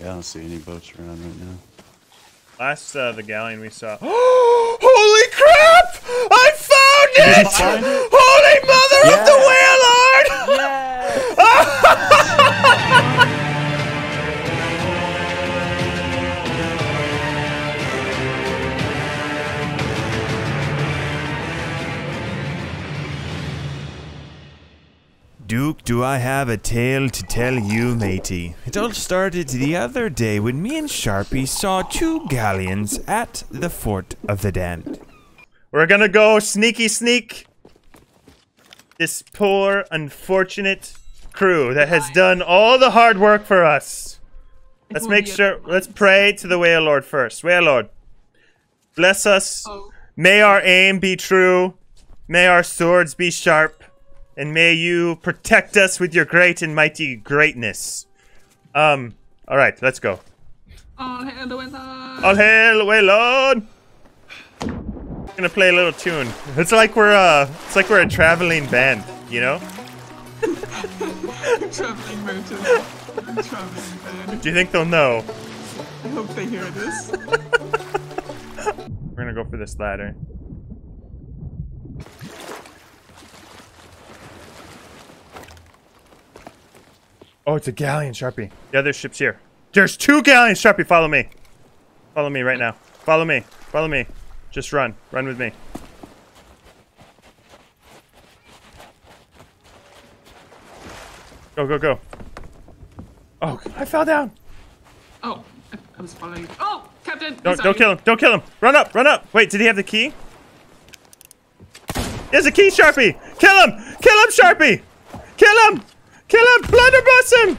Yeah, I don't see any boats around right now. Last, the galleon we saw. Holy crap! I found it! It? Holy mother of the Wailord! Yes! Duke, do I have a tale to tell you, matey? It all started the other day when me and Sharpie saw two galleons at the Fort of the Damned. We're gonna go sneaky sneak this poor, unfortunate crew that has done all the hard work for us. Let's make sure, let's pray to the Wailord first. Wailord, bless us. May our aim be true. May our swords be sharp. And may you protect us with your great and mighty greatness. All right, let's go. All hail the Wailord! All hail the Wailord! I'm gonna play a little tune. It's like we're a traveling band, you know? Traveling merchant, traveling band. Do you think they'll know? I hope they hear this. We're gonna go for this ladder. Oh, it's a galleon, Sharpie. The other ship's here. There's two galleons, Sharpie. Follow me. Follow me right now. Follow me. Follow me. Just run. Run with me. Go, go, go. Oh, I fell down. Oh, I was following you. Oh, Captain. Don't kill him. Don't kill him. Run up. Run up. Wait, did he have the key? There's a key, Sharpie. Kill him. Kill him, Sharpie. Kill him. Kill him! Blunderbuss him!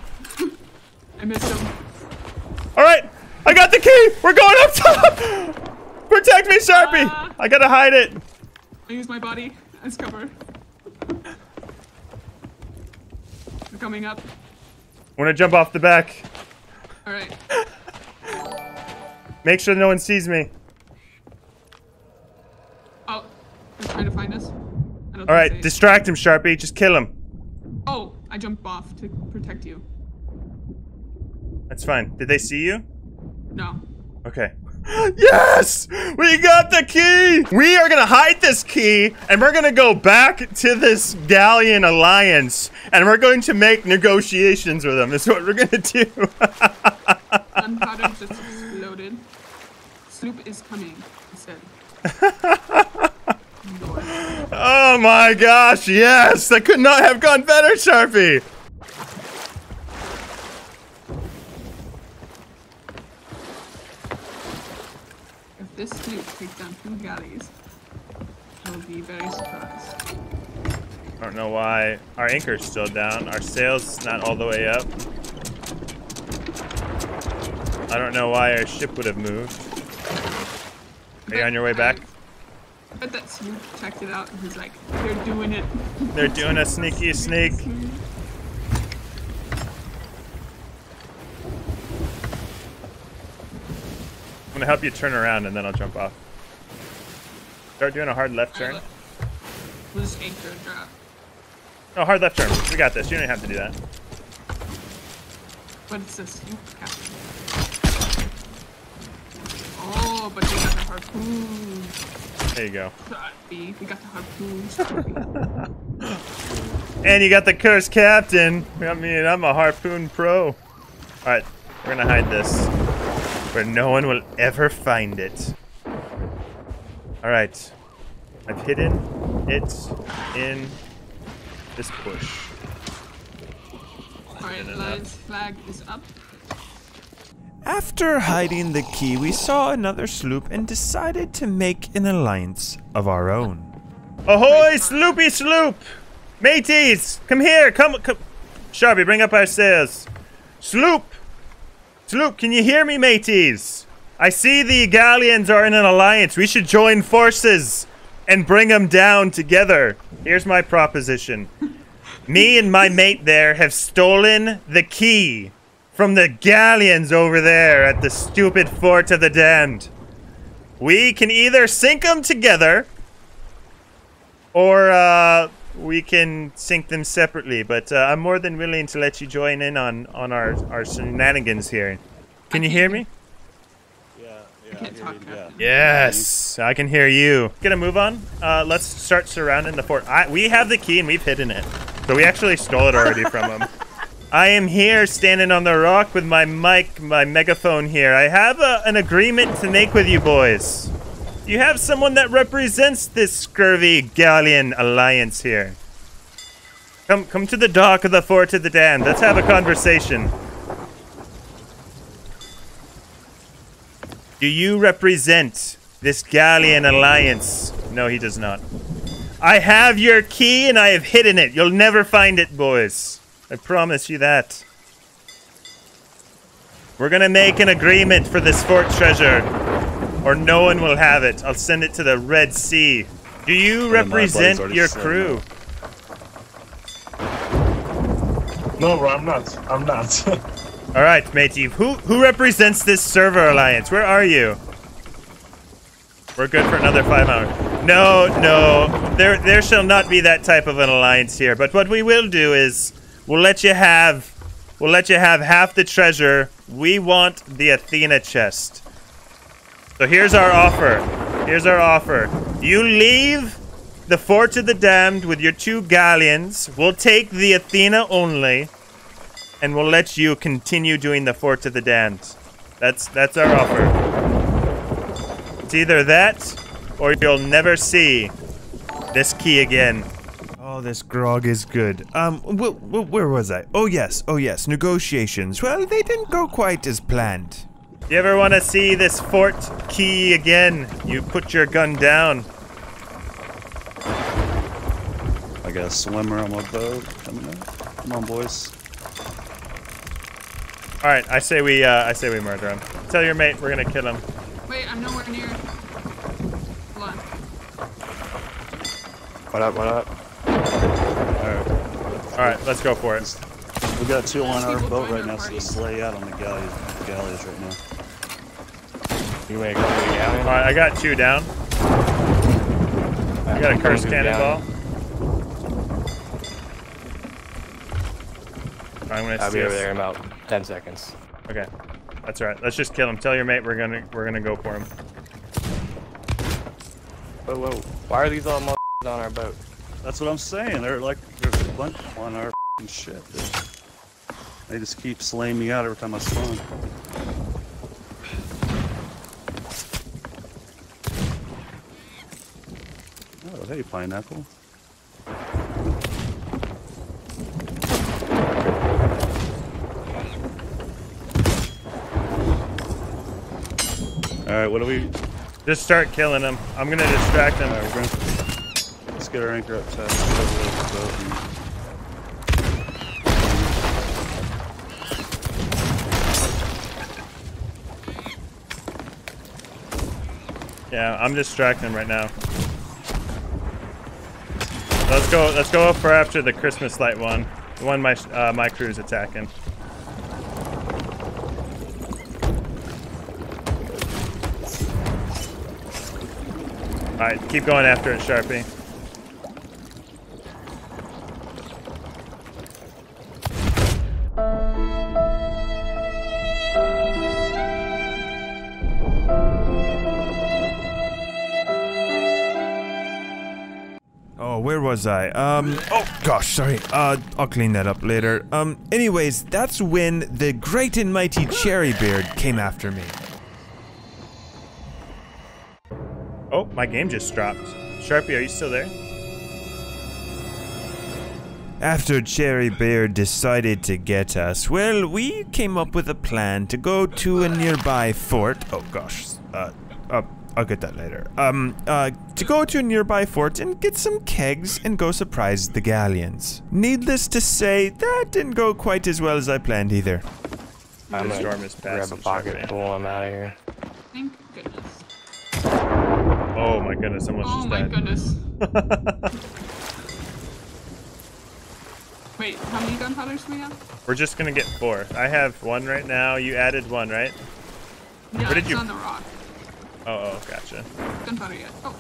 I missed him. Alright! I got the key! We're going up top! Protect me, Sharpie! I gotta hide it! I use my body as cover. We're coming up. I wanna jump off the back. Alright. Make sure no one sees me. Oh, he's trying to find us. Alright, distract him, Sharpie. Just kill him. Oh! I jumped off to protect you. That's fine. Did they see you? No. Okay. Yes! We got the key! We are gonna hide this key, and we're gonna go back to this galleon alliance, and we're going to make negotiations with them. That's what we're gonna do. Gunpowder just exploded. Sloop is coming, he said. Lord. Oh my gosh, yes! That could not have gone better, Sharpie! If this sloop takes down two galleys, I will be very surprised. I don't know why. Our anchor's still down. Our sail's not all the way up. I don't know why our ship would have moved. Are you on your way back? But that snoop checked it out and he's like, they're doing it. They're doing a sneaky sneak. I'm gonna help you turn around and then I'll jump off. Start doing a hard left turn. We'll just anchor and drop. No, hard left turn. We got this. You don't have to do that. But it's a snoop captain. Oh, but they got the harpoon. There you go. We got the harpoon. And you got the cursed captain. I mean, I'm a harpoon pro. All right, we're gonna hide this where no one will ever find it. All right, I've hidden it in this bush. All right, Lion's flag is up. After hiding the key, we saw another sloop and decided to make an alliance of our own. Ahoy, sloopy sloop! Mateys, come here, come. Sharpie, bring up our sails. Sloop! Sloop, can you hear me, mateys? I see the galleons are in an alliance. We should join forces and bring them down together. Here's my proposition. Me and my mate there have stolen the key from the galleons over there at the stupid Fort of the Damned. We can either sink them together, or we can sink them separately. But I'm more than willing to let you join in on our shenanigans here. Can you hear me? Yeah. Yes, I can hear you. Gonna move on. Let's start surrounding the fort. We have the key and we've hidden it. So we actually stole it already from him. I am here standing on the rock with my mic, my megaphone here. I have an agreement to make with you boys. You have someone that represents this scurvy Galleon alliance here. Come to the dock of the Fort of the Damned. Let's have a conversation. Do you represent this Galleon alliance? No, he does not. I have your key and I have hidden it. You'll never find it, boys. I promise you that. We're gonna make an agreement for this fort treasure, or no one will have it. I'll send it to the Red Sea. Do you represent your crew? No, I'm not. All right, matey. Who represents this server alliance? Where are you? We're good for another 5 hours. No. There shall not be that type of an alliance here. But what we will do is we'll let you have half the treasure. We want the Athena chest. So here's our offer. You leave the Fort of the Damned with your two galleons. We'll take the Athena only. And we'll let you continue doing the Fort of the Damned. That's our offer. It's either that, or you'll never see this key again. Oh, this grog is good. Where was I? Oh yes, negotiations. Well, they didn't go quite as planned. You ever want to see this fort key again? You put your gun down. I got a swimmer on my boat coming up. Come on, boys. All right, I say we murder him. Tell your mate we're gonna kill him. Wait, I'm nowhere near. Hold on. What up? All right, let's go for it. We got two on our boat right now, so just lay out on the galleys right now. You ain't going to the galleon? All right, I got two down. I got a cursed cannonball. I'm gonna. I'll be over there in about 10 seconds. Okay, that's all right. Let's just kill him. Tell your mate we're gonna go for him. Whoa! Why are these all on our boat? That's what I'm saying. They're like there's a bunch on our shit. Dude. They just keep slaying me out every time I spawn. Oh, hey, pineapple. All right, what do we? Just start killing them. I'm gonna distract them. All right, let's get our anchor up top. Yeah, I'm distracting them right now. Let's go up for after the Christmas light one. The one my crew's attacking. Alright, keep going after it, Sharpie. Oh, where was I? Oh gosh, sorry. I'll clean that up later. Anyways, that's when the great and mighty Cherry Beard came after me. Oh, my game just dropped. Sharpie, are you still there? After Cherry Beard decided to get us, well, we came up with a plan to go to a nearby fort. Oh gosh, I'll get that later. To go to a nearby fort and get some kegs and go surprise the galleons. Needless to say, that didn't go quite as well as I planned either. I'm gonna grab a pocket and pull him out of here. Thank goodness. Oh my goodness, almost just died. Oh my goodness. Wait, how many gunpowders do we have? We're just gonna get four. I have one right now. You added one, right? Yeah, where did it's you... on the rock. Oh, gotcha. Gunpowder yet. Oh.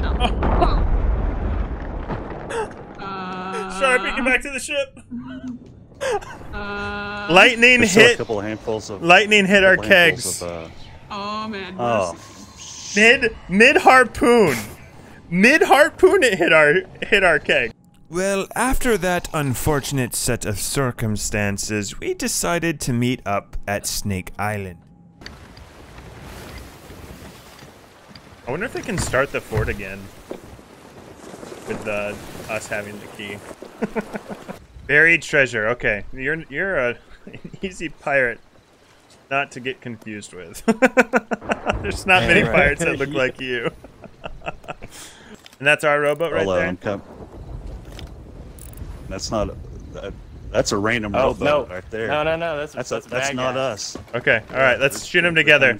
No. Oh. Sharpie, get back to the ship. Lightning hit our kegs. Oh man. Oh. Mid harpoon it hit our keg. Well, after that unfortunate set of circumstances, we decided to meet up at Snake Island. I wonder if they can start the fort again with us having the key. Buried treasure. Okay, you're an easy pirate not to get confused with. There's not many pirates that look like you. And that's our rowboat right there. That's not. That's a random rowboat right there. No. That's not us. Okay. All right. Let's shoot them together.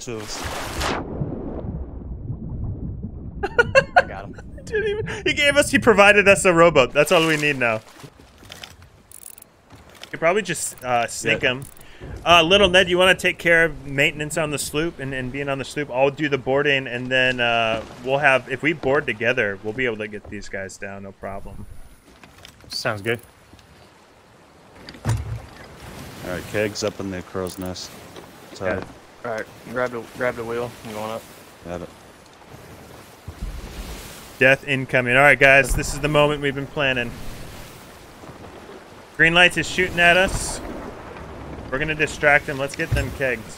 I got him. He provided us a rowboat. That's all we need now. You probably just sneak him. Little Ned, you want to take care of maintenance on the sloop and being on the sloop? I'll do the boarding, and then we'll have, if we board together, we'll be able to get these guys down, no problem. Sounds good. All right, keg's up in the crow's nest. Tied. All right, grab the wheel. I'm going up. Got it. Death incoming. All right, guys, this is the moment we've been planning. Green lights is shooting at us. We're gonna distract them. Let's get them kegs.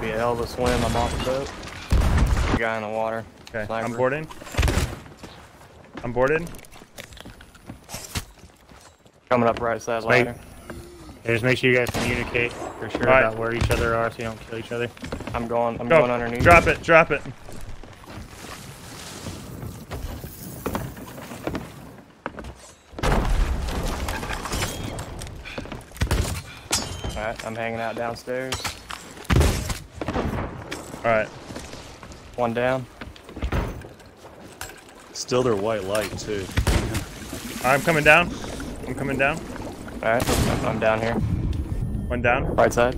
Be a hell of a swim. I'm off the boat. Guy in the water. Okay, Flagler. I'm boarding. I'm boarded. Coming up right side ladder. Just make sure you guys communicate for sure about where each other are, so you don't kill each other. I'm going underneath. Drop it. Drop it. Alright, I'm hanging out downstairs. Alright. One down. Still their white light, too. I'm coming down. I'm coming down. Alright, I'm down here. One down. Right side.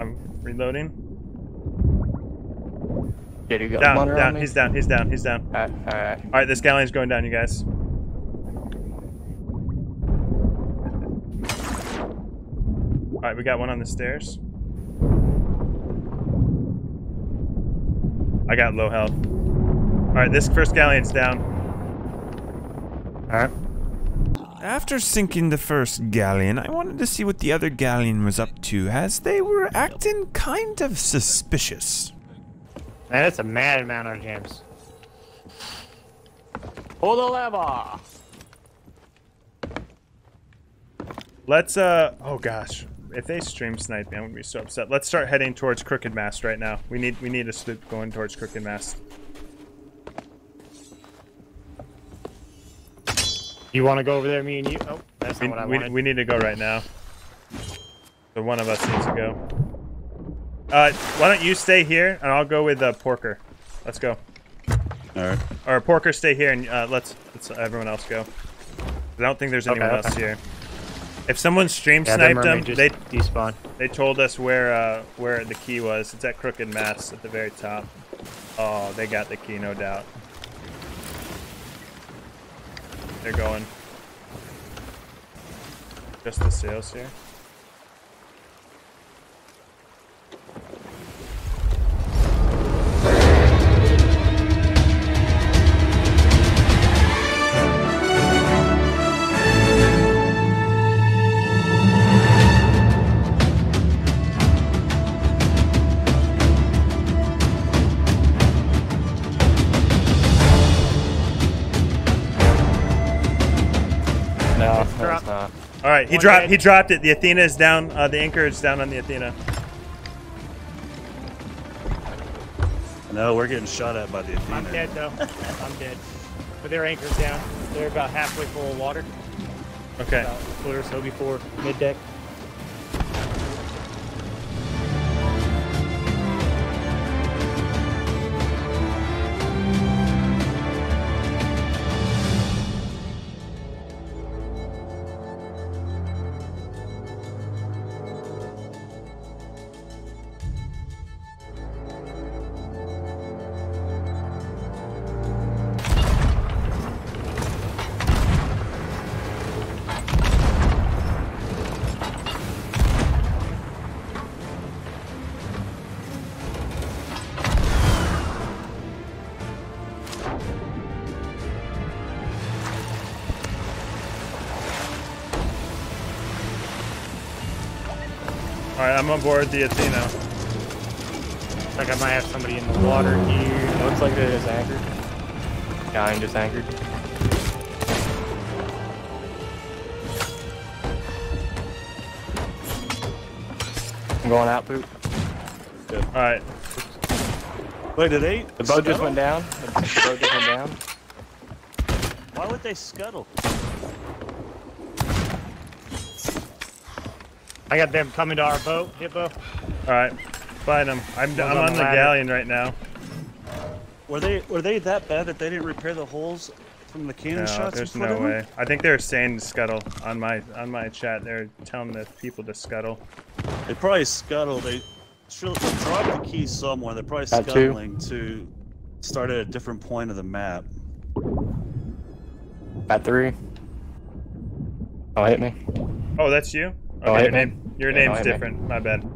I'm reloading. Did he go down? He's down, he's down, he's down. Alright. Alright, this galleon's going down, you guys. Alright, we got one on the stairs. I got low health. Alright, this first galleon's down. Alright. After sinking the first galleon, I wanted to see what the other galleon was up to, as they were acting kind of suspicious. Man, that's a mad amount of gems. Pull the lever! Let's, oh gosh. If they stream snipe me, I'm gonna be so upset. Let's start heading towards Crooked Mast right now. We need a sloop going towards Crooked Mast. You want to go over there, me and you? Oh, that's not what I wanted. We need to go right now. So one of us needs to go. Why don't you stay here and I'll go with Porker. Let's go. All right. Or Porker, stay here and let's everyone else go. I don't think there's anyone else here. If someone stream sniped them, they despawn. They told us where the key was. It's at Crooked Mast at the very top. Oh, they got the key, no doubt. They're going. Just the sails here. Alright, he dropped it. The Athena is down, the anchor is down on the Athena. No, we're getting shot at by the Athena. I'm dead though. I'm dead. But their anchor's down. They're about halfway full of water. Okay. About a foot or so before mid deck. Alright, I'm on board the Athena. Looks like I might have somebody in the water here. It looks like it is anchored. Yeah, I'm just anchored. I'm going out, Poop. Good. Alright. Wait, did they? The boat just went down. The boat just went down. Why would they scuttle? I got them coming to our boat, Hippo. Alright, find them. I'm on the galleon right now. Were they that bad that they didn't repair the holes from the cannon shots? There's no way. I think they were saying to scuttle on my chat. They're telling the people to scuttle. They probably scuttle. They dropped the key somewhere. They're probably scuttling to start at a different point of the map. At 3. Oh, hit me. Oh, that's you? Okay, oh, your name's different. My bad.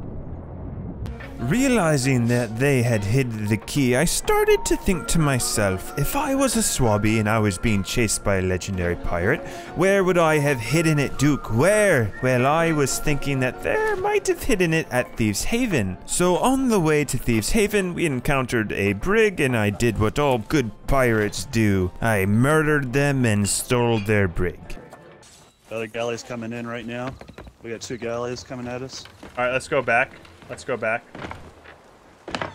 Realizing that they had hid the key, I started to think to myself, if I was a swabby and I was being chased by a legendary pirate, where would I have hidden it, Duke? Where? Well, I was thinking that there might have hidden it at Thieves' Haven. So on the way to Thieves' Haven, we encountered a brig and I did what all good pirates do. I murdered them and stole their brig. The other galley's coming in right now. We got 2 galleys coming at us. Alright, let's go back. Let's go back. I'm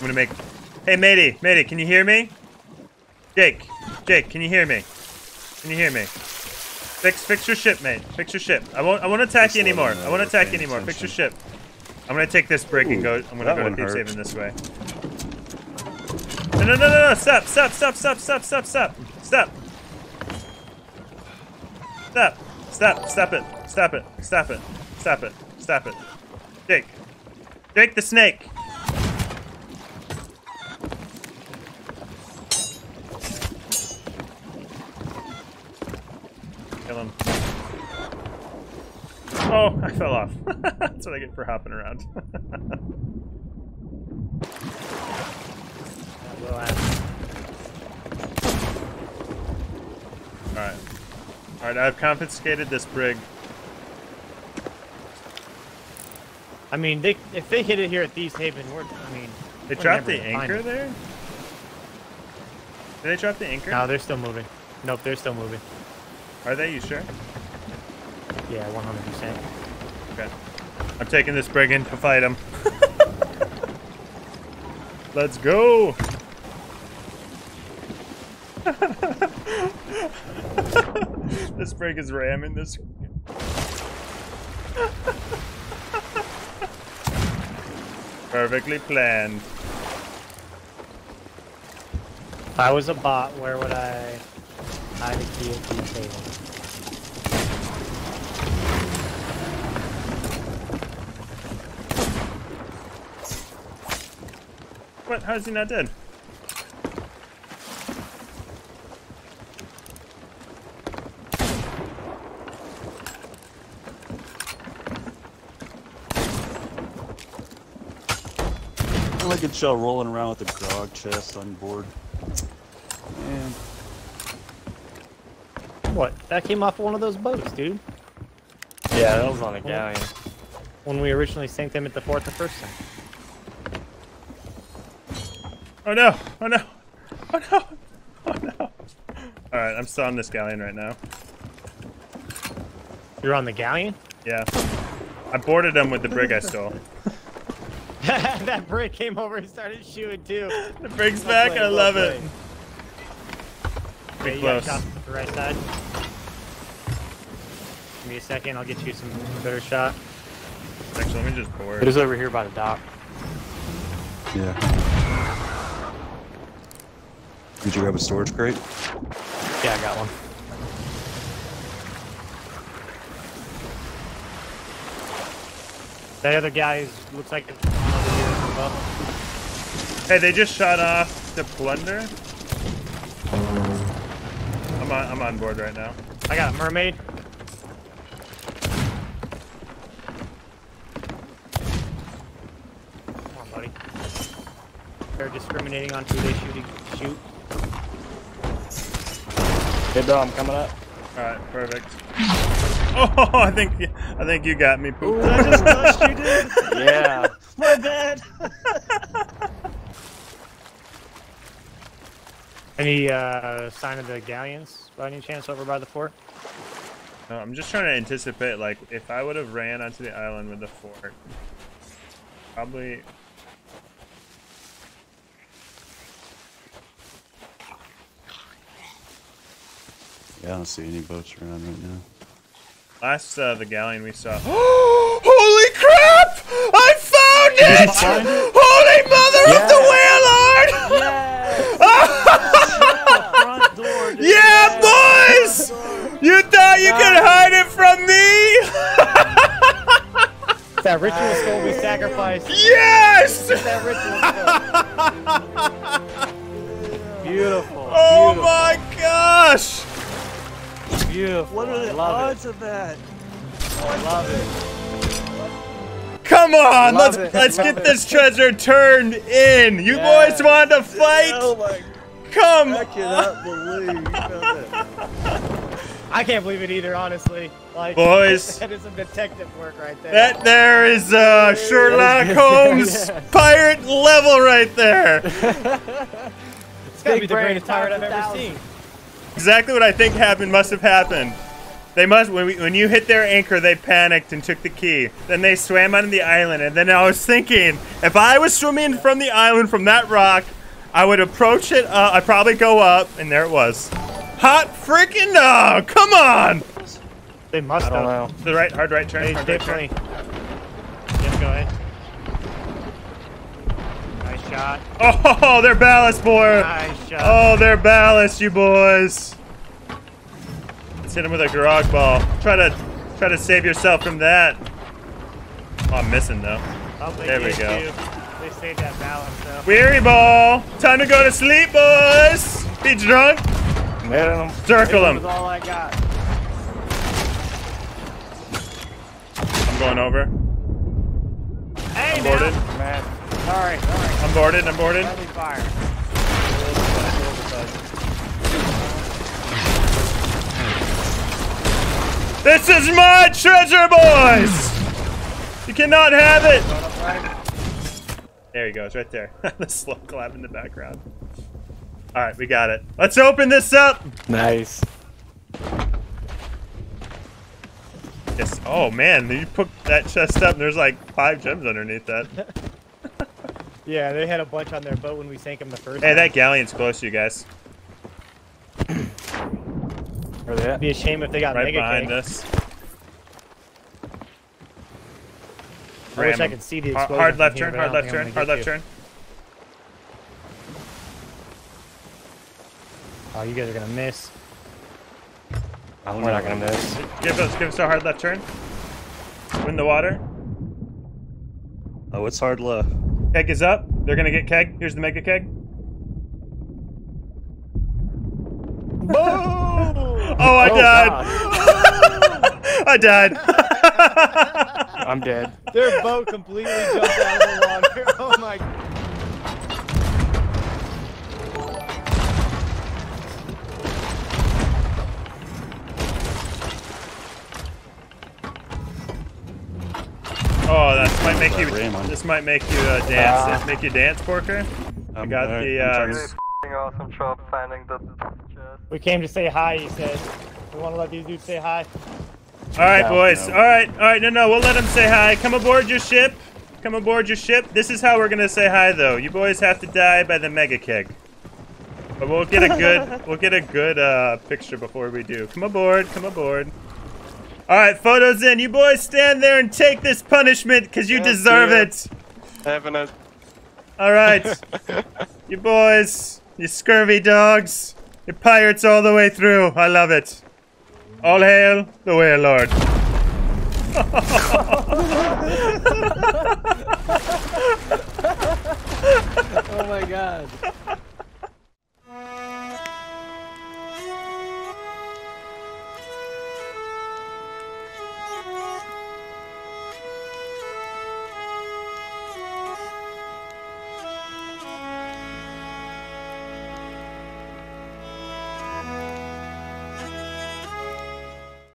gonna make... Hey, matey, matey, can you hear me? Jake, Jake, can you hear me? Can you hear me? Fix your ship, mate. Fix your ship. I won't attack you anymore. I won't attack you anymore. Fix your ship. I'm gonna take this brick and go... I'm gonna go to Thieves' Haven this way. No, no, no, no, no! Stop, stop, stop, stop, stop, stop, stop! Stop! Stop! Stop! Stop it! Stop it! Stop it! Stop it! Stop it! Jake! Jake the snake! Kill him. Oh, I fell off. That's what I get for hopping around. Alright. Alright, I've confiscated this brig. I mean, if they hit it here at Thieves' Haven, they dropped the anchor there? Did they drop the anchor? No, they're still moving. Nope, they're still moving. Are they? You sure? Yeah, 100%. Okay. I'm taking this brig in to fight them. Let's go! This brig is ramming this. Perfectly planned. If I was a bot, where would I hide a key at the table? What? How is he not dead? Like a shell rolling around with a grog chest on board. Man. What? That came off one of those boats, dude. Yeah, that was on a galleon. When we originally sank them at the fort the first time. Oh no! Oh no! Oh no! Oh no! Alright, I'm still on this galleon right now. You're on the galleon? Yeah. I boarded them with the brig I stole. That brick came over and started shooting too. The brick's back, I love it. Pretty close. Shot to the right side. Give me a second, I'll get you some better shot. Actually, let me just board. It is over here by the dock. Yeah. Did you grab a storage crate? Yeah, I got one. That other guy looks like it's another. Hey, they just shot off the plunder. I'm on board right now. I got a mermaid. Come on, buddy. They're discriminating on who they shoot. Hey, Bill, I'm coming up. All right, perfect. Oh, I think you got me. Pooped. I just touched you, dude. Yeah. My bad. Any sign of the galleons by any chance over by the fort? No, I'm just trying to anticipate. Like, if I would have ran onto the island with the fort, probably. Yeah, I don't see any boats around right now. Last the galleon we saw. Holy crap! I found it! Holy mother of the Wailord! Yes! Yeah, boys! You thought you could hide it from me? That ritual skull we sacrificed. Yes! That ritual skull. Beautiful. Oh beautiful. My gosh! Beautiful. What are the odds of that? Oh, I love it. Come on, let's get this treasure turned in. You boys want to fight? Oh my. Come on. I cannot believe that. I can't believe it either, honestly. Like, boys, that is some detective work right there. That there is Sherlock Holmes pirate level right there. It's gotta be the greatest pirate I've ever seen. Exactly what I think happened must have happened. They must, when you hit their anchor, they panicked and took the key. Then they swam onto the island, and then I was thinking, if I was swimming from the island from that rock, I would approach it, I'd probably go up, and there it was. Hot freaking dog! Come on! They must have. The right, hard right turn. Hard right turn. Yes, go ahead. Shot. Oh, they're ballast, boy! Nice shot. Oh, they're ballast, you boys! Let's hit him with a grog ball. Try to save yourself from that. Oh, I'm missing though. Oh, there we go. They saved that ballast though. Weary ball. Time to go to sleep, boys. Be drunk. Man, circle him. All I got. I'm going over. Hey, man. Alright, I'm boarded, I'm boarded. Fire. This is my treasure, boys! You cannot have it! There he goes, right there. The slow clap in the background. Alright, we got it. Let's open this up! Nice. Yes. Oh man, you put that chest up and there's like 5 gems underneath that. Yeah, they had a bunch on their boat when we sank them the first time. That galleon's close to you guys. Where they at? It'd be a shame if they got right mega behind us. I wish I could see the explosion. Hard left turn, hard left turn, hard left turn. Oh, you guys are gonna miss. We're not gonna miss. Give us a hard left turn. Win the water. Oh, it's hard left. Keg is up. They're gonna get keg. Here's the mega keg. Boom! Oh, I died. I died. I'm dead. Their boat completely jumped out of the water. Oh my. Oh, that might make you. This might make you dance. Make you dance, Porker. I got the. Awesome job finding the chest. We came to say hi. He said, "We want to let these dudes say hi." All right, boys. No. All right. No, we'll let them say hi. Come aboard your ship. Come aboard your ship. This is how we're gonna say hi, though. You boys have to die by the mega keg. But we'll get a good. We'll get a good picture before we do. Come aboard. Come aboard. Alright, photos in. You boys stand there and take this punishment because you deserve it. Having a... Alright. You boys, you scurvy dogs, you pirates all the way through. I love it. All hail the Wailord. Oh my god.